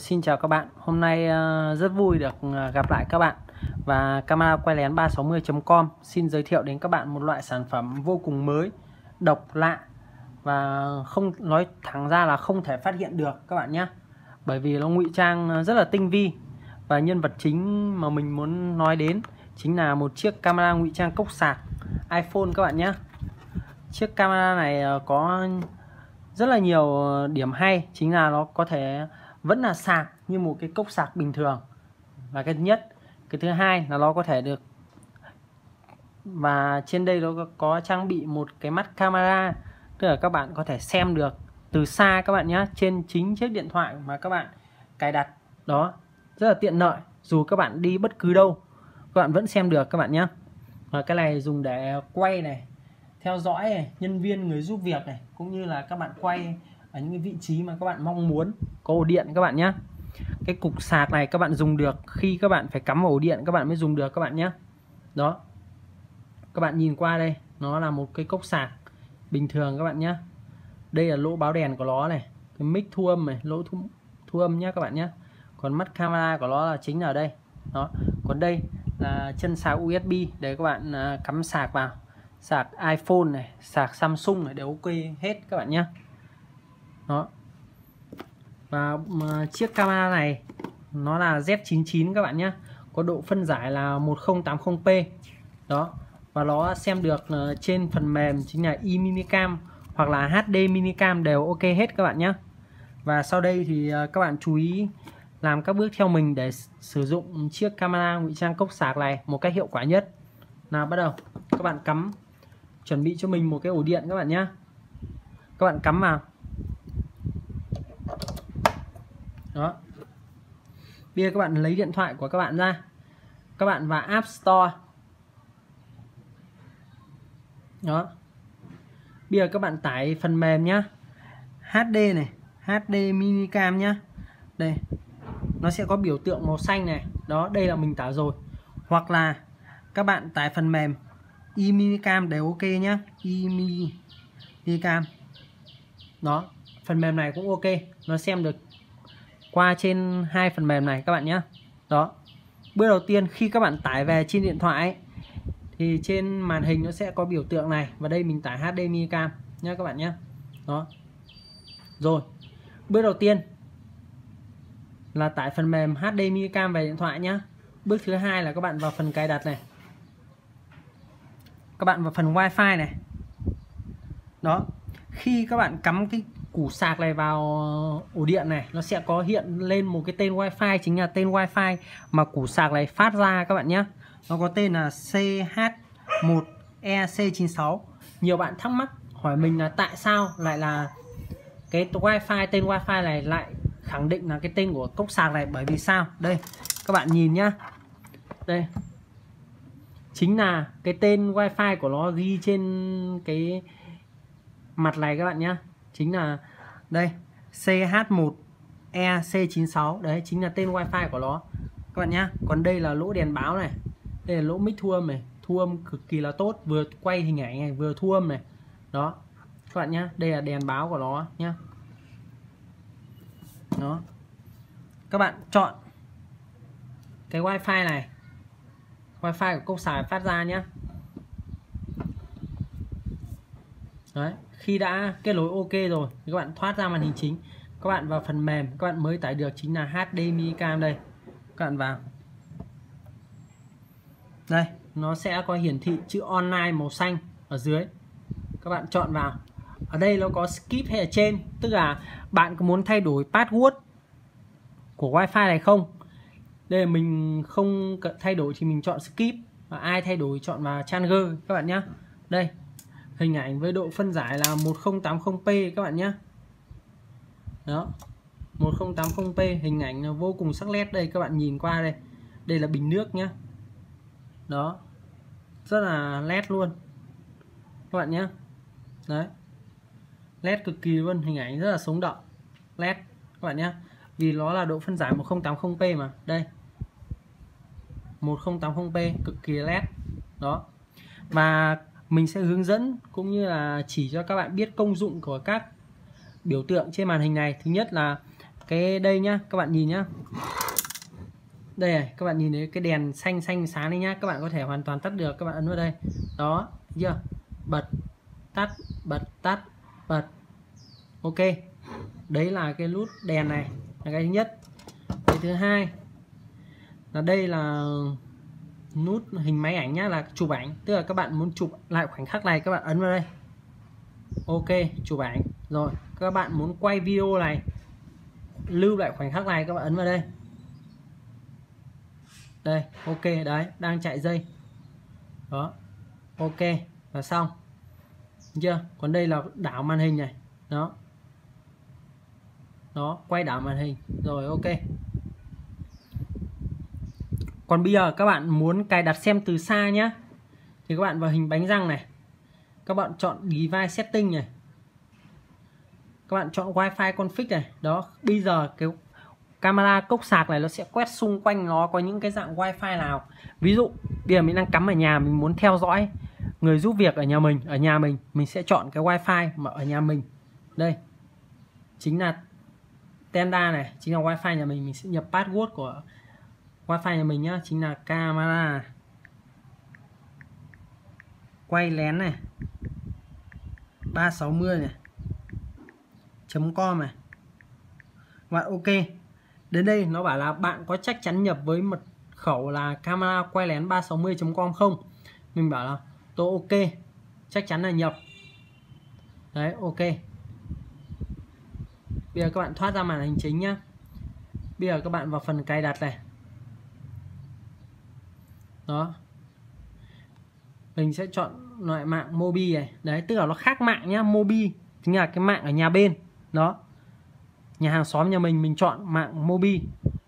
Xin chào các bạn, hôm nay rất vui được gặp lại các bạn. Và Cameraquaylen 360.com xin giới thiệu đến các bạn một loại sản phẩm vô cùng mới, độc lạ và không, nói thẳng ra là không thể phát hiện được các bạn nhé. Bởi vì nó ngụy trang rất là tinh vi. Và nhân vật chính mà mình muốn nói đến chính là một chiếc camera ngụy trang cốc sạc iPhone các bạn nhé. Chiếc camera này có rất là nhiều điểm hay, chính là nó có thể vẫn là sạc như một cái cốc sạc bình thường là cái thứ nhất. Cái thứ hai là nó có thể được, và trên đây nó có trang bị một cái mắt camera, tức là các bạn có thể xem được từ xa các bạn nhé, trên chính chiếc điện thoại mà các bạn cài đặt đó, rất là tiện lợi. Dù các bạn đi bất cứ đâu các bạn vẫn xem được các bạn nhé. Và cái này dùng để quay này, theo dõi này, nhân viên người giúp việc này, cũng như là các bạn quay ở những cái vị trí mà các bạn mong muốn có ổ điện các bạn nhé. Cái cục sạc này các bạn dùng được khi các bạn phải cắm vào ổ điện các bạn mới dùng được các bạn nhé. Đó, các bạn nhìn qua đây, nó là một cái cốc sạc bình thường các bạn nhé. Đây là lỗ báo đèn của nó này, cái mic thu âm này, lỗ thu âm nhé các bạn nhé. Còn mắt camera của nó là chính ở đây. Đó, còn đây là chân sạc USB để các bạn cắm sạc vào. Sạc iPhone này, sạc Samsung này đều ok hết các bạn nhé. Đó. Và chiếc camera này nó là Z99 các bạn nhé, có độ phân giải là 1080p đó, và nó xem được trên phần mềm chính là iMiniCam hoặc là HDMiniCam đều ok hết các bạn nhé. Và sau đây thì các bạn chú ý làm các bước theo mình để sử dụng chiếc camera ngụy trang cốc sạc này một cách hiệu quả nhất. Nào, bắt đầu các bạn cắm, chuẩn bị cho mình một cái ổ điện các bạn nhé. Các bạn cắm vào. Đó. Bây giờ các bạn lấy điện thoại của các bạn ra, các bạn vào App Store. Đó. Bây giờ các bạn tải phần mềm nhá, HD này, HDMiniCam nhá. Đây, nó sẽ có biểu tượng màu xanh này. Đó, đây là mình tải rồi. Hoặc là các bạn tải phần mềm iMiniCam đều ok nhá, iMiniCam. Đó, phần mềm này cũng ok, nó xem được qua trên hai phần mềm này các bạn nhé. Đó, bước đầu tiên khi các bạn tải về trên điện thoại ấy, thì trên màn hình nó sẽ có biểu tượng này, và đây mình tải HDMiniCam nhé các bạn nhé. Đó, rồi bước đầu tiên là tải phần mềm HDMiniCam về điện thoại nhé. Bước thứ hai là các bạn vào phần cài đặt này, các bạn vào phần Wi-Fi này. Đó, khi các bạn cắm cái củ sạc này vào ổ điện này, nó sẽ có hiện lên một cái tên Wi-Fi, chính là tên Wi-Fi mà củ sạc này phát ra các bạn nhé. Nó có tên là CH1E-C96. Nhiều bạn thắc mắc hỏi mình là tại sao lại là cái Wi-Fi, tên Wi-Fi này lại khẳng định là cái tên của cốc sạc này, bởi vì sao? Đây, các bạn nhìn nhá. Đây, chính là cái tên Wi-Fi của nó ghi trên cái mặt này các bạn nhé. Chính là đây, CH1EC96. Đấy, chính là tên Wi-Fi của nó các bạn nhé. Còn đây là lỗ đèn báo này, đây là lỗ mic thu âm này, thu âm cực kỳ là tốt, vừa quay hình ảnh này vừa thu âm này. Đó các bạn nhé, đây là đèn báo của nó nhé. Đó, các bạn chọn cái Wi-Fi này, Wi-Fi của cốc sạc phát ra nhé. Đấy, khi đã kết nối ok rồi thì các bạn thoát ra màn hình chính, các bạn vào phần mềm các bạn mới tải được chính là HDMiniCam. Đây các bạn vào đây, nó sẽ có hiển thị chữ online màu xanh ở dưới, các bạn chọn vào. Ở đây nó có skip hay ở trên, tức là bạn có muốn thay đổi password của Wi-Fi này không. Đây là mình không cần thay đổi thì mình chọn skip, và ai thay đổi chọn vào Challenger các bạn nhé. Đây, hình ảnh với độ phân giải là 1080p các bạn nhé. Đó, 1080p, hình ảnh là vô cùng sắc nét. Đây các bạn nhìn qua đây, đây là bình nước nhé. Đó, rất là nét luôn các bạn nhé. Đấy, nét cực kỳ luôn, hình ảnh rất là sống động, nét các bạn nhé. Vì nó là độ phân giải 1080p mà. Đây, 1080p cực kỳ nét. Đó, và mình sẽ hướng dẫn cũng như là chỉ cho các bạn biết công dụng của các biểu tượng trên màn hình này. Thứ nhất là cái đây nhá, các bạn nhìn nhá, đây này, các bạn nhìn thấy cái đèn xanh xanh sáng đấy nhá, các bạn có thể hoàn toàn tắt được, các bạn ấn vào đây đó, chưa, bật tắt, bật tắt, bật, ok. Đấy là cái nút đèn này là cái thứ nhất. Cái thứ hai là đây là nút hình máy ảnh nhá, là chụp ảnh, tức là các bạn muốn chụp lại khoảnh khắc này các bạn ấn vào đây, ok, chụp ảnh. Rồi các bạn muốn quay video này, lưu lại khoảnh khắc này, các bạn ấn vào đây, đây, ok, đấy, đang chạy dây đó, ok, và xong. Đúng chưa? Còn đây là đảo màn hình này đó, đó, quay đảo màn hình, rồi ok. Còn bây giờ các bạn muốn cài đặt xem từ xa nhé, thì các bạn vào hình bánh răng này, các bạn chọn device setting này, các bạn chọn wifi config này đó. Bây giờ cái camera cốc sạc này nó sẽ quét xung quanh nó có những cái dạng wifi nào. Ví dụ bây giờ mình đang cắm ở nhà, mình muốn theo dõi người giúp việc ở nhà mình, mình sẽ chọn cái wifi mà ở nhà mình, đây chính là Tenda này, chính là wifi nhà mình. Mình sẽ nhập password của wifi nhà mình nhá, chính là camera quay lén này 360 này .com này, và ok. Đến đây nó bảo là bạn có chắc chắn nhập với mật khẩu là camera quay lén 360.com không. Mình bảo là tôi ok, chắc chắn là nhập đấy, ok. Bây giờ các bạn thoát ra màn hình chính nhá. Bây giờ các bạn vào phần cài đặt này đó, mình sẽ chọn loại mạng Mobi này đấy, tức là nó khác mạng nhá. Mobi chính là cái mạng ở nhà bên đó, nhà hàng xóm nhà mình. Mình chọn mạng Mobi,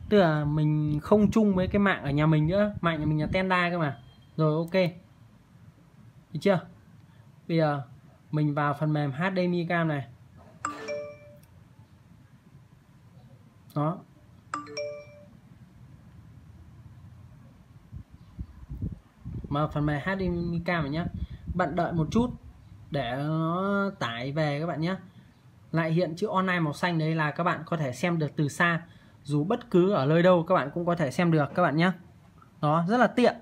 tức là mình không chung với cái mạng ở nhà mình nữa, mạng nhà mình là Tenda cơ mà. Rồi ok, được chưa. Bây giờ mình vào phần mềm HDMiniCam này đó, mà phần mềm HDMiCam này nhé, bạn đợi một chút để nó tải về các bạn nhé. Lại hiện chữ online màu xanh, đấy là các bạn có thể xem được từ xa, dù bất cứ ở nơi đâu các bạn cũng có thể xem được các bạn nhé. Đó, rất là tiện.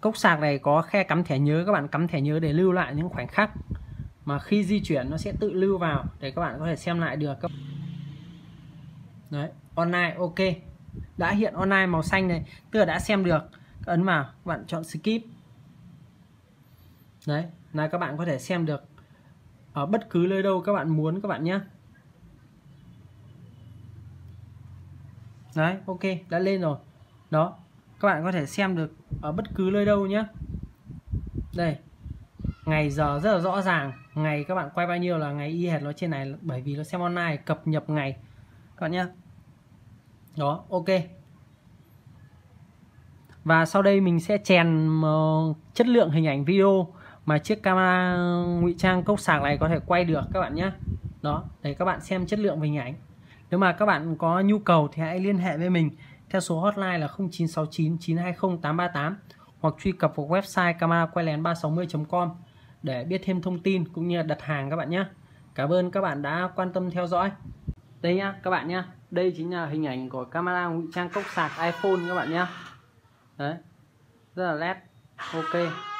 Cốc sạc này có khe cắm thẻ nhớ, các bạn cắm thẻ nhớ để lưu lại những khoảnh khắc mà khi di chuyển nó sẽ tự lưu vào để các bạn có thể xem lại được. Đấy, online, ok, đã hiện online màu xanh này, tức là đã xem được. Ấn vào, các bạn chọn skip. Đấy, là các bạn có thể xem được ở bất cứ nơi đâu các bạn muốn các bạn nhé. Đấy, ok, đã lên rồi. Đó, các bạn có thể xem được ở bất cứ nơi đâu nhé. Đây, ngày giờ rất là rõ ràng, ngày các bạn quay bao nhiêu là ngày y hệt nó trên này, bởi vì nó xem online, cập nhật ngày các bạn nhé. Đó, ok. Và sau đây mình sẽ chèn chất lượng hình ảnh video mà chiếc camera ngụy trang cốc sạc này có thể quay được các bạn nhé. Đó, để các bạn xem chất lượng hình ảnh. Nếu mà các bạn có nhu cầu thì hãy liên hệ với mình theo số hotline là 0969 920 838 hoặc truy cập vào website cameraquaylen360.com để biết thêm thông tin cũng như đặt hàng các bạn nhé. Cảm ơn các bạn đã quan tâm theo dõi. Đây nhá các bạn nhé, đây chính là hình ảnh của camera ngụy trang cốc sạc iPhone các bạn nhé. Đấy, rất là nét, ok.